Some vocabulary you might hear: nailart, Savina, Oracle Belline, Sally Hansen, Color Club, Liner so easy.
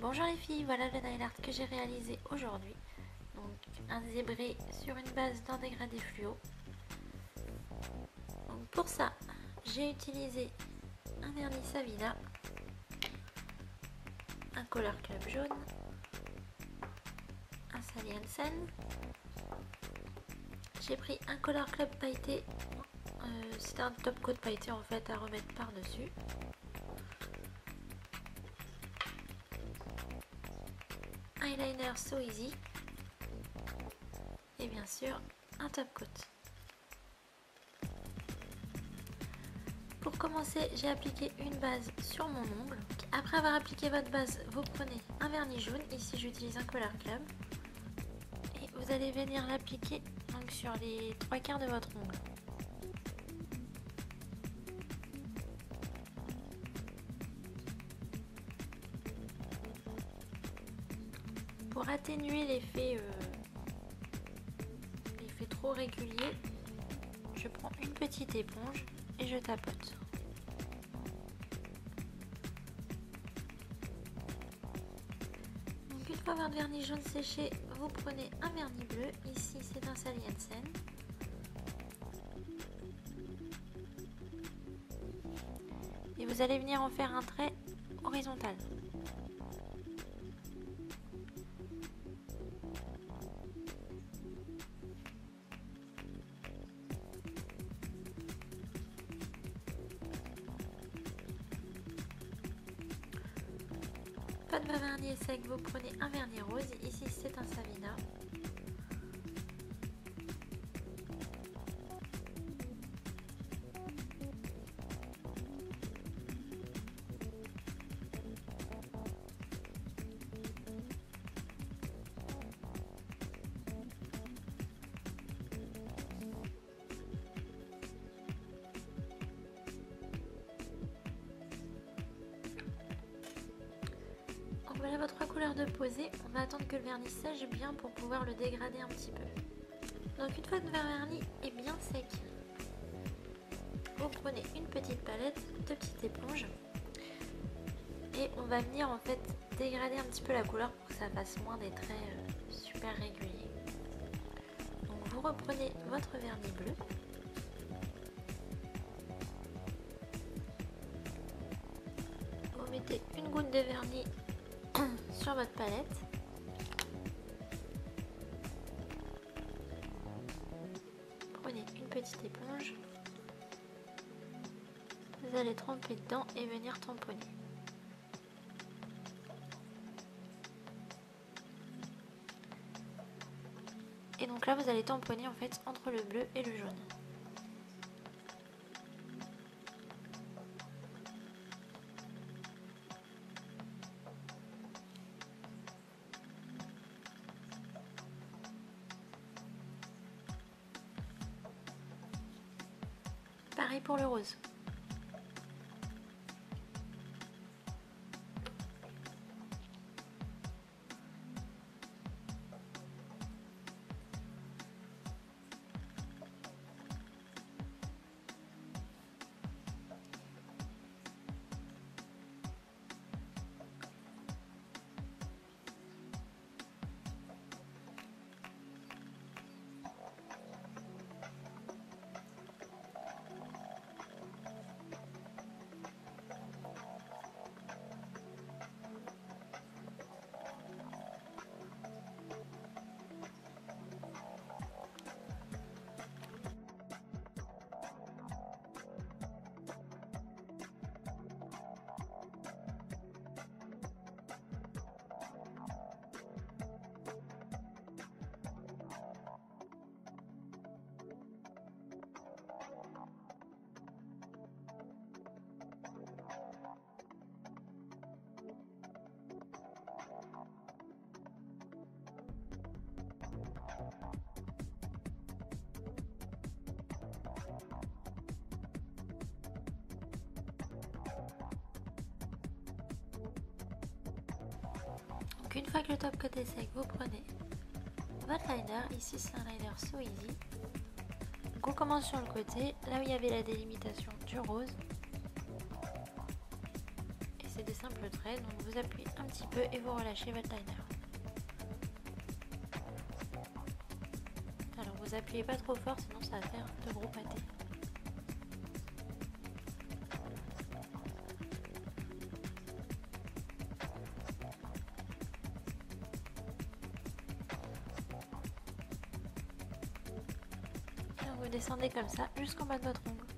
Bonjour les filles, voilà le nail art que j'ai réalisé aujourd'hui. Donc un zébré sur une base d'un dégradé fluo. Donc pour ça, j'ai utilisé un vernis Savina, un Color Club jaune, un Sally Hansen. J'ai pris un Color Club pailleté, c'est un top coat pailleté en fait à remettre par-dessus. Liner so easy et bien sûr un top coat. Pour commencer, j'ai appliqué une base sur mon ongle. Après avoir appliqué votre base, vous prenez un vernis jaune, ici j'utilise un Color Club, et vous allez venir l'appliquer donc sur les 3/4 de votre ongle. Pour atténuer l'effet trop régulier, je prends une petite éponge et je tapote. Donc une fois votre vernis jaune séché, vous prenez un vernis bleu, ici c'est un Sally Hansen. Et vous allez venir en faire un trait horizontal. Pas de vernis sec, vous prenez un vernis rose, ici c'est un Savina. Voilà vos 3 couleurs de posée, on va attendre que le vernis sèche bien pour pouvoir le dégrader un petit peu. Donc une fois que le vernis est bien sec, vous prenez une petite palette, 2 petites éponges, et on va venir en fait dégrader un petit peu la couleur pour que ça fasse moins des traits super réguliers. Donc vous reprenez votre vernis bleu. Vous mettez une goutte de vernis sur votre palette . Prenez une petite éponge, vous allez tremper dedans et venir tamponner. Et donc là vous allez tamponner en fait entre le bleu et le jaune. Pareil pour le rose. Donc une fois que le top coat est sec, vous prenez votre liner, ici c'est un liner so easy. Donc on commence sur le côté, là où il y avait la délimitation du rose. Et c'est des simples traits, donc vous appuyez un petit peu et vous relâchez votre liner. Alors vous appuyez pas trop fort, sinon ça va faire de gros pâtés. Vous descendez comme ça jusqu'en bas de votre ongle.